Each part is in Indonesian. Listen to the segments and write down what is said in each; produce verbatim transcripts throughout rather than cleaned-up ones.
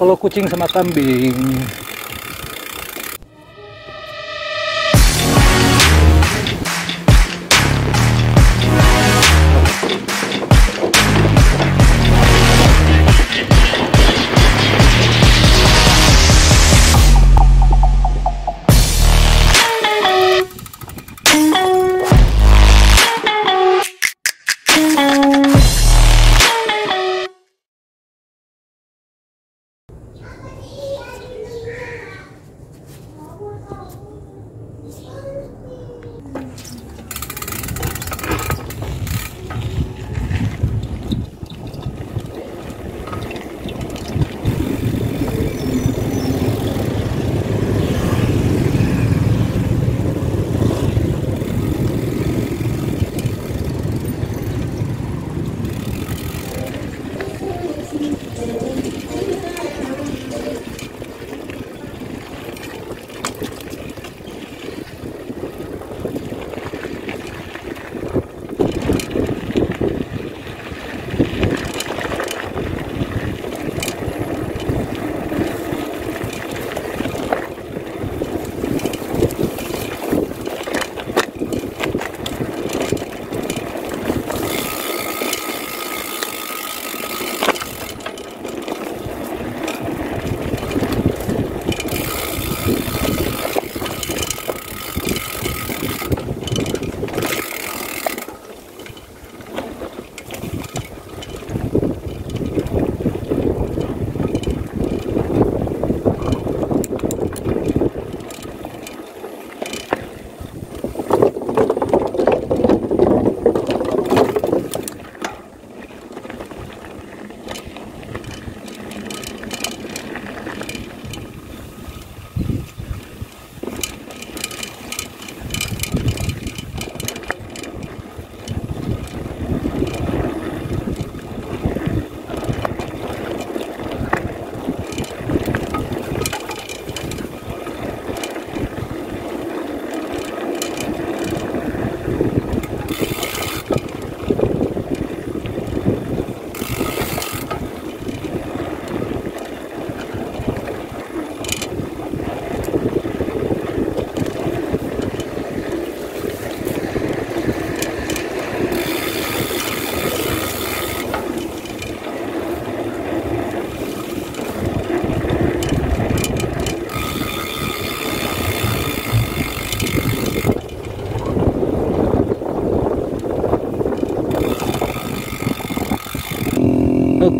kalau kucing sama kambing.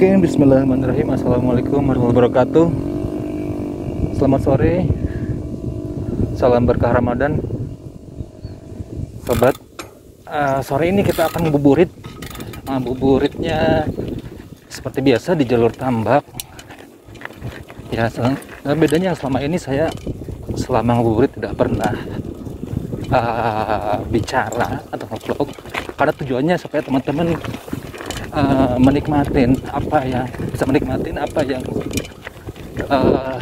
Oke, Bismillahirrahmanirrahim. Assalamualaikum warahmatullahi wabarakatuh. Selamat sore, salam berkah Ramadan, sobat. Uh, sore ini kita akan buburit. Uh, buburitnya seperti biasa di jalur tambak. Ya, nah, bedanya selama ini saya selama buburit tidak pernah uh, bicara atau vlog. Karena tujuannya supaya teman-teman Uh, menikmatin apa yang bisa menikmatin apa yang uh,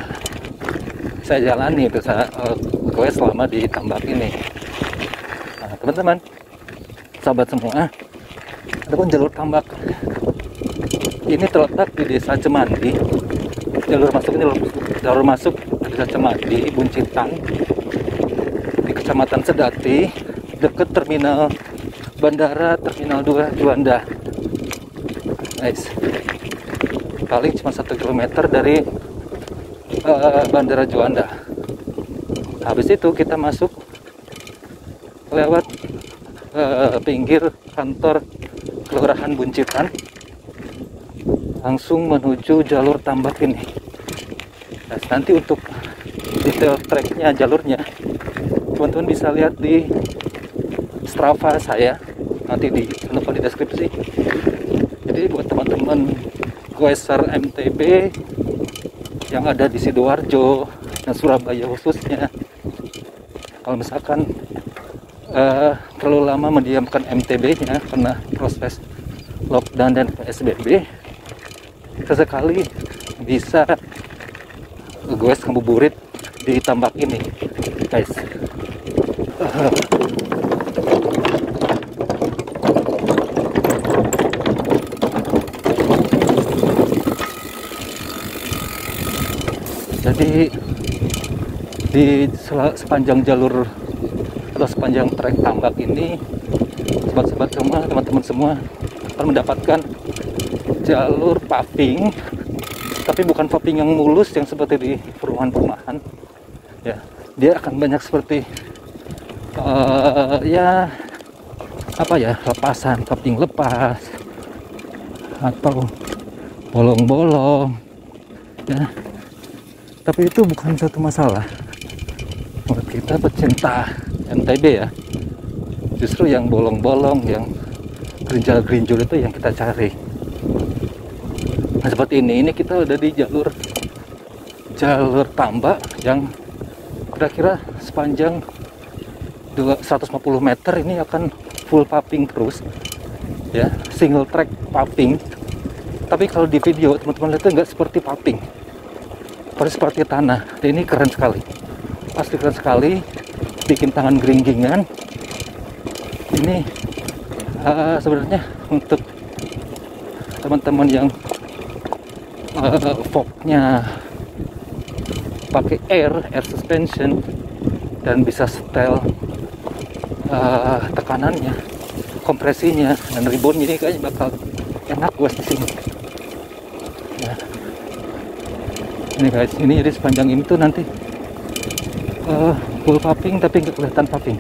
saya jalani itu saya uh, gue selama di tambak ini. Nah, teman-teman, sahabat semua, adapun jalur tambak ini terletak di desa Cemandi. Jalur masuk jalur, jalur masuk desa Cemandi, Buncitang, di kecamatan Sedati, dekat terminal bandara terminal dua Juanda. Nice. Paling cuma satu kilometer dari uh, bandara Juanda. Habis itu kita masuk lewat uh, pinggir kantor kelurahan Buncitan, langsung menuju jalur tambak ini. Nah, nanti untuk detail tracknya, jalurnya, teman-teman bisa lihat di Strava saya, nanti di lupa di deskripsi. Jadi buat teman-teman goeser M T B yang ada di Sidoarjo dan Surabaya khususnya, kalau misalkan uh, terlalu lama mendiamkan M T B-nya karena proses lockdown dan P S B B, sesekali bisa goes ngabuburit di tambak ini, guys. Uh. Jadi di sepanjang jalur atau sepanjang trek Tambak ini, sobat-sobat semua, teman-teman semua akan mendapatkan jalur paving, tapi bukan paving yang mulus yang seperti di perumahan-perumahan. Ya, dia akan banyak seperti uh, ya apa ya lepasan, paving lepas atau bolong-bolong. Ya, tapi itu bukan satu masalah. Buat kita pecinta M T B ya, justru yang bolong-bolong, yang gerinjal-gerinjul itu yang kita cari. Nah seperti ini, ini kita udah di jalur jalur Tambak yang kira-kira sepanjang seratus lima puluh meter ini akan full paving terus ya, single track paving. Tapi kalau di video teman-teman lihat itu nggak seperti paving, tapi seperti tanah. Dan ini keren sekali, pasti keren sekali, bikin tangan gering-geringan. Ini uh, sebenarnya untuk teman-teman yang uh, forknya pakai air air suspension dan bisa setel uh, tekanannya, kompresinya, dan rebound, ini kayaknya bakal enak buat di sini. Nah, ini guys, ini jadi sepanjang ini tuh nanti Uh, full paving, tapi nggak kelihatan paving.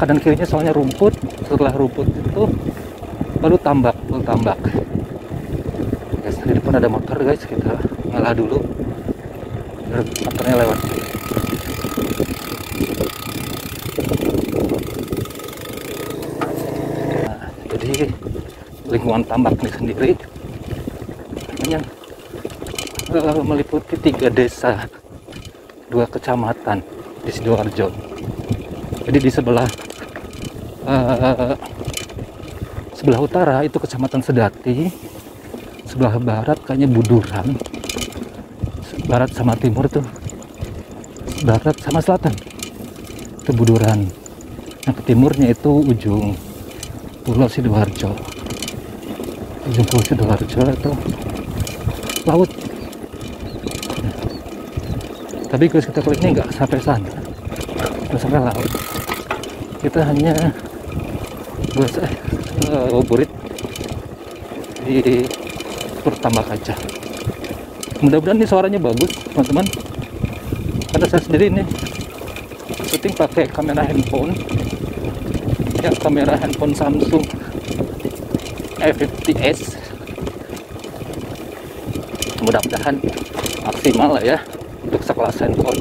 Kanan kirinya soalnya rumput. Setelah rumput itu baru tambak, full tambak. Guys, di depan ada motor guys, kita ngalah dulu. Motornya lewat. Nah, jadi lingkungan Tambak ini sendiri yang uh, meliputi tiga desa, dua kecamatan di Sidoarjo. Jadi di sebelah uh, sebelah utara itu kecamatan Sedati, sebelah barat kayaknya Buduran, barat sama timur tuh, barat sama selatan itu Buduran. Nah ke timurnya itu ujung pulau Sidoarjo, ujung pulau Sidoarjo itu laut. Tapi guys, kita kali ini nggak sampai sana, nggak sampai laut. Kita hanya guys eh uh, burit di Tambak aja. Mudah-mudahan ini suaranya bagus teman-teman, karena saya sendiri ini syuting pakai kamera handphone ya, kamera handphone Samsung A lima puluh S. Mudah-mudahan maksimal lah ya untuk sekelas handphone.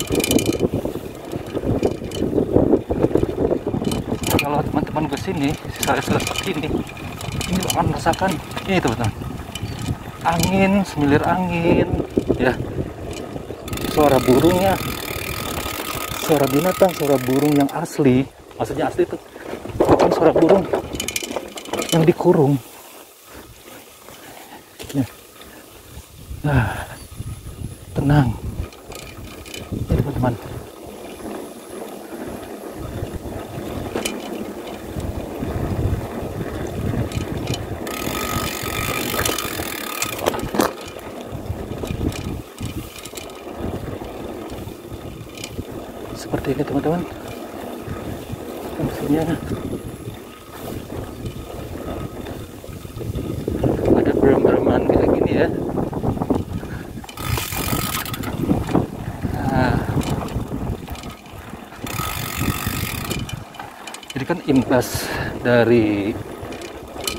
Kalau teman-teman ke sini, sisa-sisa seperti ini, ini akan merasakan ini teman-teman, angin, semilir angin, ya, suara burungnya, suara binatang, suara burung yang asli. Maksudnya asli itu bukan suara burung yang dikurung. Ya. Nah, tenang. Teman-teman, seperti ini teman-teman fungsinya. Ada berem-bereman kayak gini ya. Kan imbas dari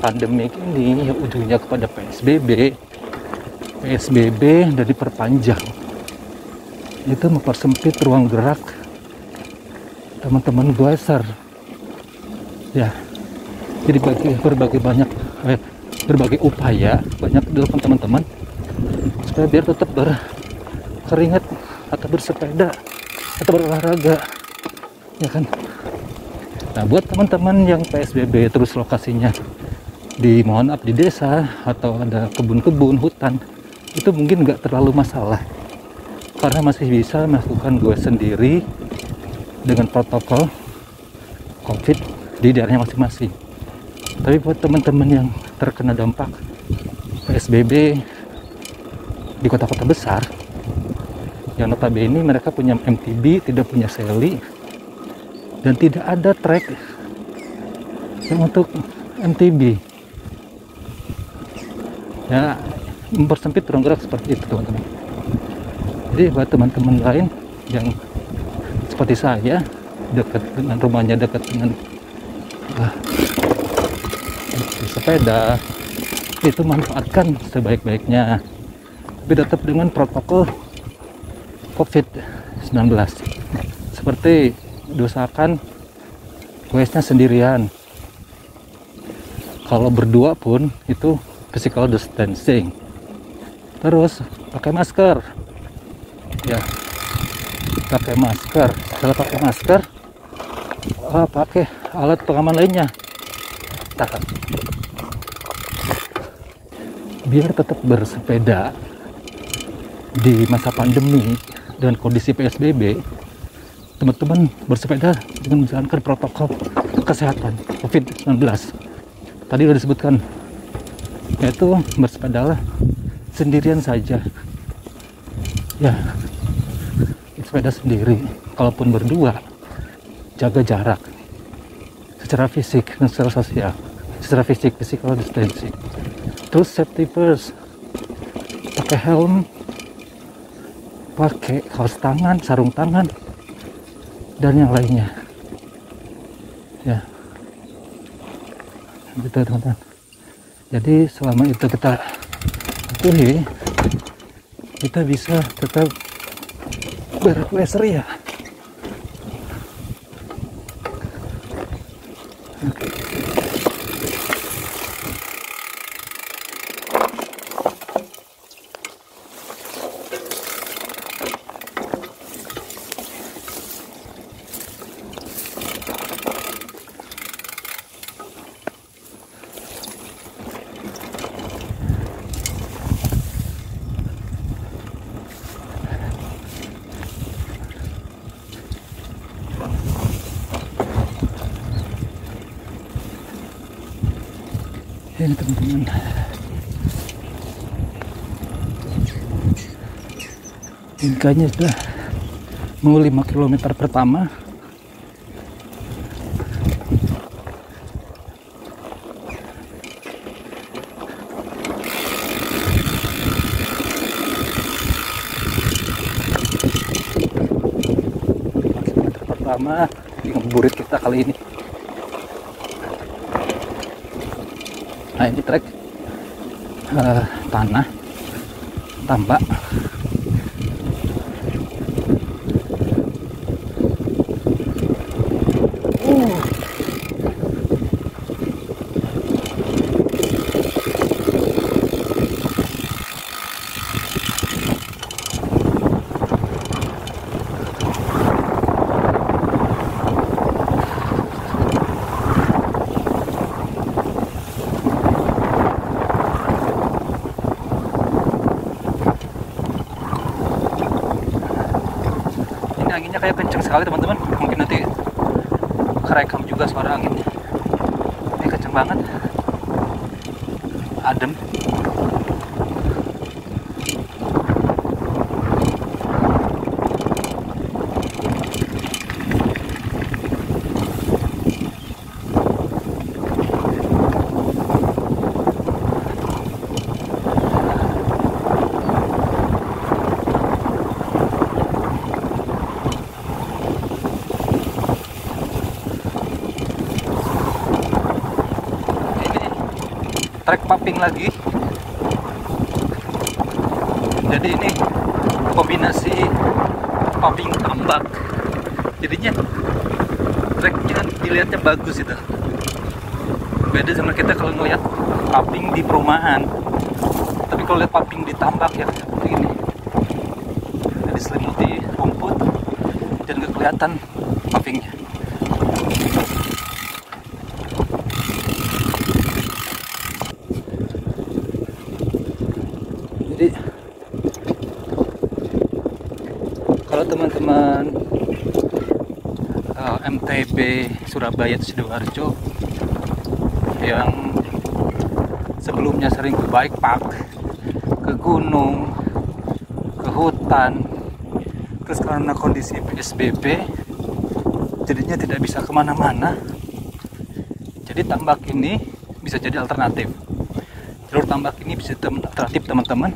pandemi ini ujungnya kepada P S B B. P S B B dari perpanjang itu mempersempit ruang gerak teman-teman glaser ya. Jadi bagi berbagai banyak eh, berbagai upaya banyak dilakukan teman-teman supaya biar tetap berkeringat atau bersepeda atau berolahraga ya kan. Nah, buat teman-teman yang P S B B terus lokasinya di mohon up di desa atau ada kebun-kebun hutan, itu mungkin nggak terlalu masalah karena masih bisa melakukan gue sendiri dengan protokol COVID di daerahnya masing-masing. Tapi buat teman-teman yang terkena dampak P S B B di kota-kota besar, yang notabene mereka punya M T B, tidak punya seli, dan tidak ada track yang untuk M T B. Ya, mempersempit ruang gerak seperti itu, teman-teman. Jadi buat teman-teman lain yang seperti saya, dekat dengan rumahnya, dekat dengan ah, sepeda, itu manfaatkan sebaik-baiknya, tapi tetap dengan protokol COVID sembilan belas, seperti dosakan goesnya sendirian. Kalau berdua pun itu physical distancing. Terus pakai masker, ya, pakai masker. Setelah pakai masker, oh, pakai alat pengaman lainnya. Tahan. Biar tetap bersepeda di masa pandemi dan kondisi P S B B, teman-teman bersepeda dengan menjalankan protokol kesehatan COVID sembilan belas. Tadi sudah disebutkan, yaitu bersepedalah sendirian saja. Ya, sepeda sendiri. Kalaupun berdua, jaga jarak secara fisik dan secara sosial. Secara fisik, physical distancing. Terus safety first, pakai helm, pakai kaos tangan, sarung tangan, dan yang lainnya. Ya, gitu teman-teman. Jadi selama itu kita patuhi, kita bisa tetap berpelestarian. Ya. Oke. Ini teman-teman, tingkahnya sudah mau lima kilometer pertama. lima kilometer pertama ngabuburit kita kali ini. Nah, ini trek uh, tanah tambak. Uh. Anginnya kayak kenceng sekali, teman-teman. Mungkin nanti kerekam juga suara anginnya. Ini kenceng banget, adem. Trek mapping lagi. Jadi ini kombinasi mapping tambak. Jadinya treknya dilihatnya bagus itu. Beda sama kita kalau ngeliat mapping di perumahan. Tapi kalau lihat mapping di tambak ya seperti ini. Jadi selimuti rumput dan nggak kelihatan mappingnya. Jadi kalau teman-teman uh, M T B Surabaya Sidoarjo yang sebelumnya sering ke bike park, ke gunung, ke hutan, terus karena kondisi P S B B jadinya tidak bisa kemana-mana, jadi tambak ini bisa jadi alternatif. Jalur tambak ini bisa alternatif teman-teman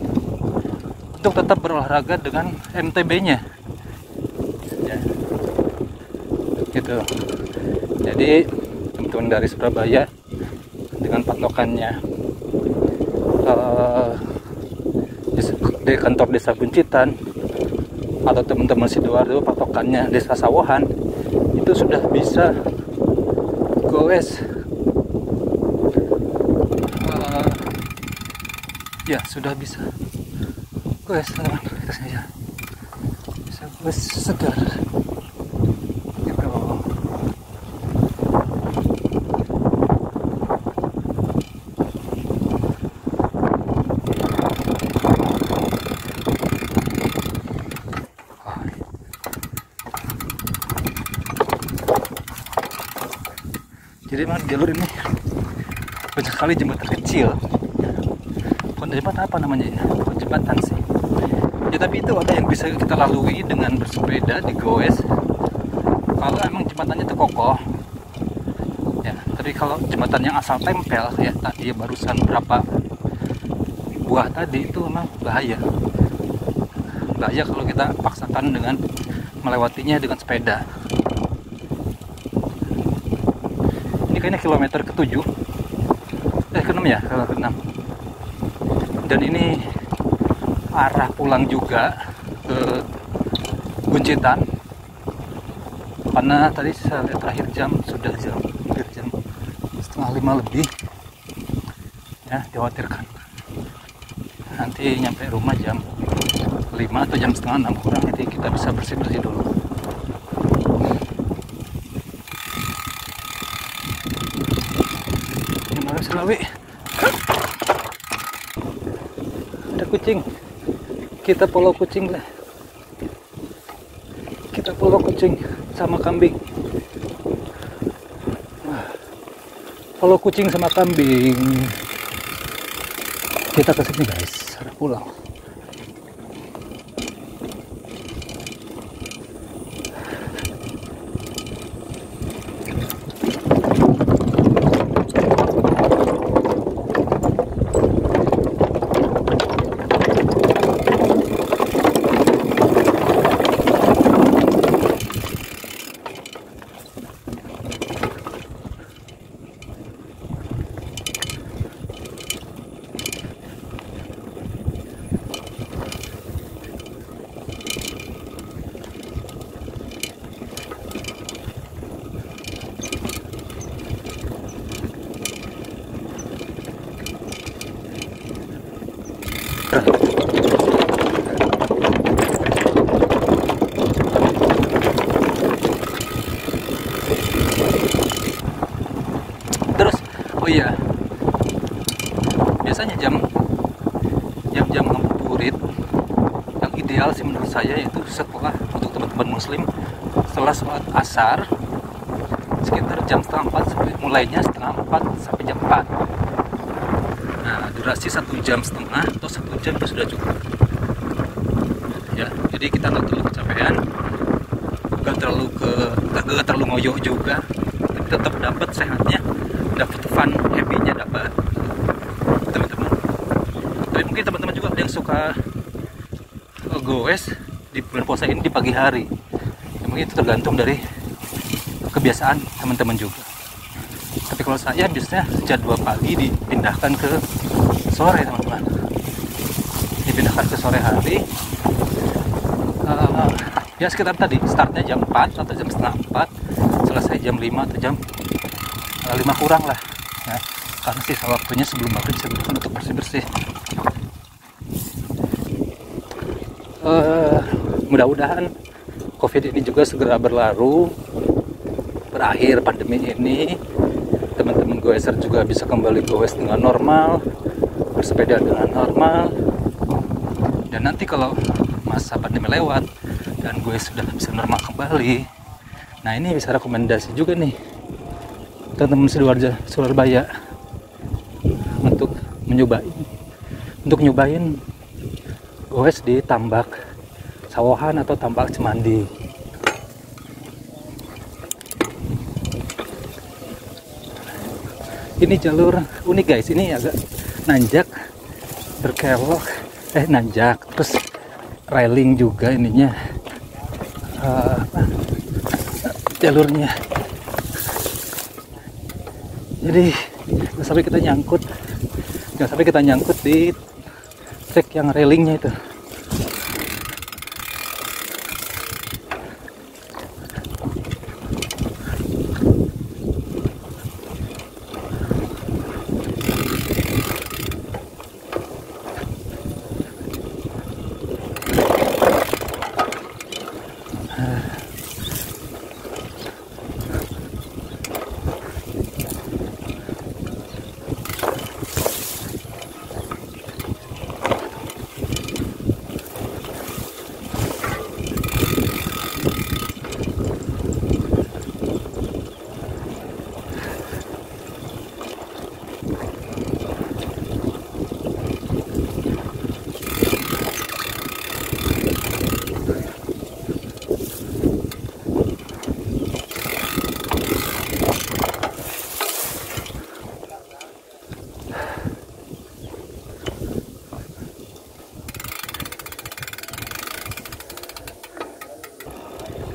untuk tetap berolahraga dengan M T B-nya ya. Gitu. Jadi teman-teman dari Surabaya dengan patokannya uh, di kantor desa Buncitan atau teman-teman Sidoarjo patokannya desa Sawohan, itu sudah bisa goes uh, ya sudah bisa goes teman-teman ya. Bisa goes segar gitu. Jadi memang jalur ini banyak sekali jembatan kecil. Bukan jembatan apa namanya ya? Bukan jembatan sih. Ya tapi itu ada yang bisa kita lalui dengan bersepeda di goes. Kalau emang jembatannya terkokoh. Ya, tapi kalau jembatan yang asal tempel ya tadi barusan berapa buah tadi itu memang bahaya. Bahaya kalau kita paksakan dengan melewatinya dengan sepeda. Kayaknya kilometer ketujuh, eh keenam ya, keenam. Dan ini arah pulang juga ke Buncitan, karena tadi saya lihat terakhir jam sudah jam hampir jam setengah lima lebih. Ya, dikhawatirkan nanti nyampe rumah jam lima atau jam setengah enam kurang, jadi kita bisa bersih bersih dulu. Ada kucing, kita follow kucing lah, kita follow kucing sama kambing, follow kucing sama kambing, kita kesini guys, arah pulang. Terus, oh iya, biasanya jam jam-jam ngabuburit yang ideal sih menurut saya itu setelah, untuk teman-teman muslim, setelah sholat asar sekitar jam setengah empat, mulainya setengah empat sampai jam empat. Nah, durasi satu jam setengah atau satu jam itu sudah cukup ya, jadi kita nggak terlalu kecapean, nggak terlalu ke nggak terlalu ngoyo juga, tapi tetap dapat sehatnya, dapat fun happy-nya dapat teman-teman. Tapi mungkin teman-teman juga ada yang suka goes di bulan puasa ini di pagi hari ya, mungkin itu tergantung dari kebiasaan teman-teman juga. Tapi kalau saya biasanya jadwal pagi dipindahkan ke sore teman-teman, dipindahkan ke sore hari uh, ya sekitar tadi startnya jam empat atau jam setengah empat, selesai jam lima atau jam lima kurang lah ya, karena sisa waktunya sebelum maghrib sebelum untuk bersih-bersih. Uh, mudah-mudahan COVID ini juga segera berlalu, berakhir pandemi ini, teman-teman goeser juga bisa kembali goes dengan normal, bersepeda dengan normal. Dan nanti kalau masa pandemi lewat dan goes sudah bisa normal kembali, nah ini bisa rekomendasi juga nih teman-teman Sidoarjo Surabaya untuk mencoba untuk nyobain goes di Tambak Sawohan atau Tambak Cemandi. Ini jalur unik guys, ini agak nanjak, berkelok, eh nanjak, terus railing juga ininya, uh, jalurnya. Jadi jangan sampai kita nyangkut, jangan sampai kita nyangkut di trek yang railingnya itu.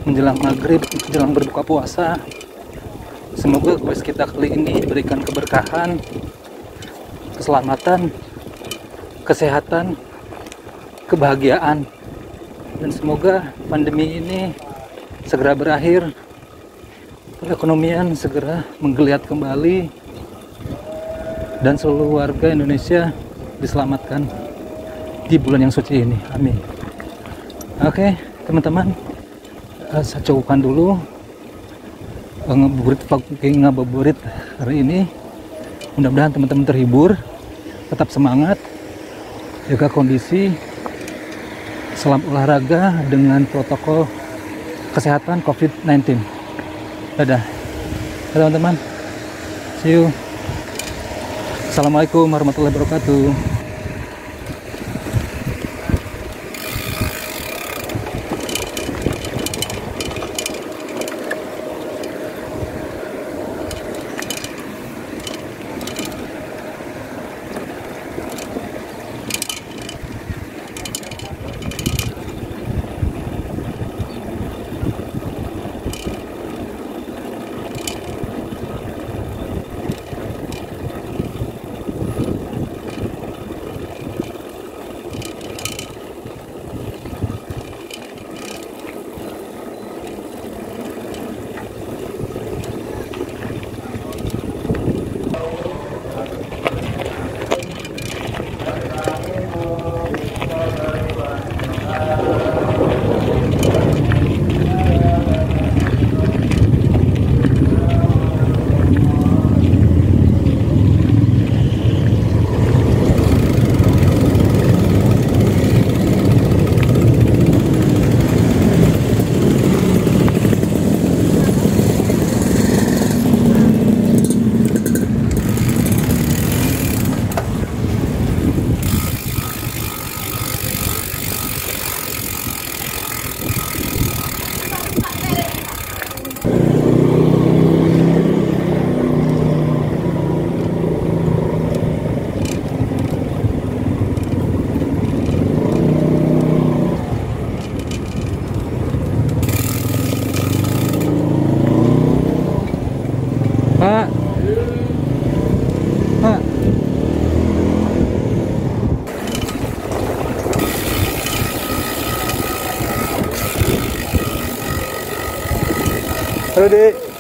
Menjelang maghrib, menjelang berbuka puasa, semoga quest kita kali ini diberikan keberkahan, keselamatan, kesehatan, kebahagiaan, dan semoga pandemi ini segera berakhir, perekonomian segera menggeliat kembali, dan seluruh warga Indonesia diselamatkan di bulan yang suci ini. Amin. Oke, teman-teman, saya cukupkan dulu ngabuburit pagi ngabuburit hari ini. Mudah-mudahan teman-teman terhibur, tetap semangat, jaga kondisi, selam olahraga dengan protokol kesehatan COVID nineteen. Dadah teman-teman, see you. Assalamualaikum warahmatullahi wabarakatuh. Halo, Dek.